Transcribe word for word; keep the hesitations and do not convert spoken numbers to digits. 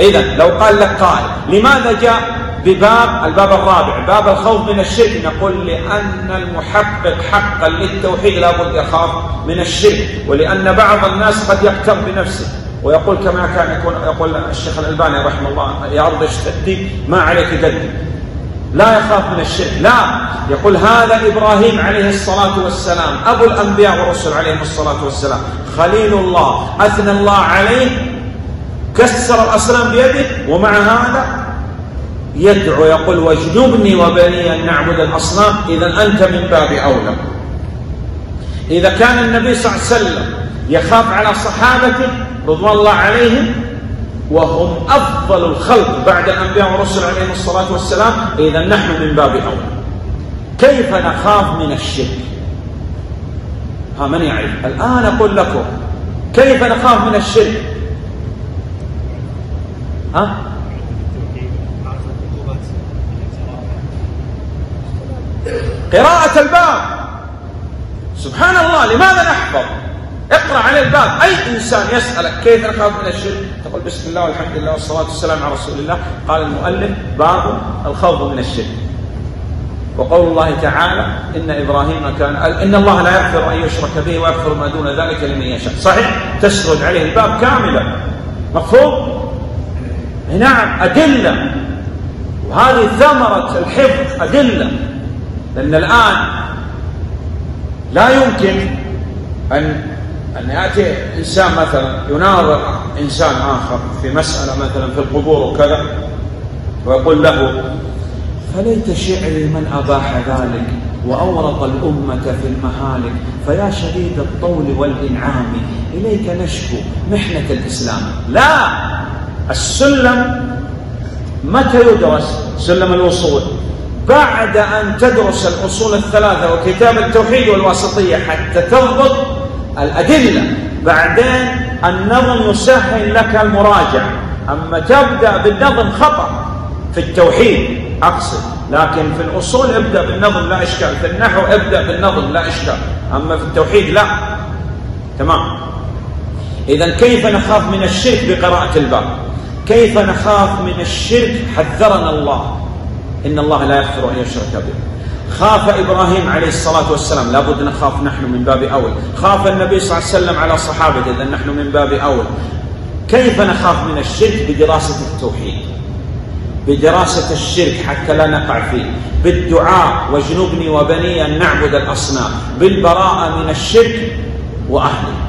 إذا لو قال لك قائل لماذا جاء بباب الباب الرابع باب الخوف من الشرك؟ نقول لأن المحقق حقا للتوحيد لابد يخاف من الشرك، ولأن بعض الناس قد يقتر بنفسه ويقول كما كان يكون يقول الشيخ الألباني رحمه الله يعرض الشتي ما عليك ذنب، لا يخاف من الشرك، لا يقول هذا إبراهيم عليه الصلاة والسلام أبو الأنبياء والرسل عليهم الصلاة والسلام خليل الله أثنى الله عليه كسر الأصنام بيده، ومع هذا يدعو يقول واجنبني وبني أن نعبد الأصنام، إذا أنت من باب أولى. إذا كان النبي صلى الله عليه وسلم يخاف على صحابته رضوان الله عليهم وهم أفضل الخلق بعد الأنبياء والرسل عليهم الصلاة والسلام، إذا نحن من باب أولى. كيف نخاف من الشرك؟ ها من يعرف؟ الآن أقول لكم كيف نخاف من الشرك؟ ها؟ قراءة الباب. سبحان الله، لماذا نحفظ؟ اقرأ على الباب. أي إنسان يسألك كيف نخاف من الشرك تقول بسم الله والحمد لله والصلاة والسلام على رسول الله. قال المؤلف باب الخوف من الشرك. وقول الله تعالى إن إبراهيم كان إن الله لا يغفر أن يشرك به ويغفر ما دون ذلك لمن يشاء. صحيح، تسرد عليه الباب كاملا. مفهوم؟ نعم، أدلة، وهذه ثمرة الحفظ أدلة، لأن الآن لا يمكن أن أن يأتي إنسان مثلا يناظر إنسان آخر في مسألة مثلا في القبور وكذا ويقول له فليت شعري من أباح ذلك وأورط الأمة في المهالك، فيا شديد الطول والإنعام إليك نشكو محنة الإسلام. لا، السلم متى يدرس؟ سلم الوصول بعد أن تدرس الأصول الثلاثة وكتاب التوحيد والواسطية حتى تضبط الأدلة، بعدين النظم يسهل لك المراجعة. أما تبدأ بالنظم خطأ في التوحيد أقصد، لكن في الأصول ابدأ بالنظم لا إشكال، في النحو ابدأ بالنظم لا إشكال، أما في التوحيد لا. تمام. إذن كيف نخاف من الشرك؟ بقراءة الباب. كيف نخاف من الشرك؟ حذرنا الله إن الله لا يغفر أن يشرك به. خاف إبراهيم عليه الصلاة والسلام، لابد نخاف نحن من باب أول. خاف النبي صلى الله عليه وسلم على صحابته، إذن نحن من باب أول. كيف نخاف من الشرك؟ بدراسة التوحيد، بدراسة الشرك حتى لا نقع فيه، بالدعاء واجنبني وبني أن نعبد الأصنام، بالبراءة من الشرك وأهله.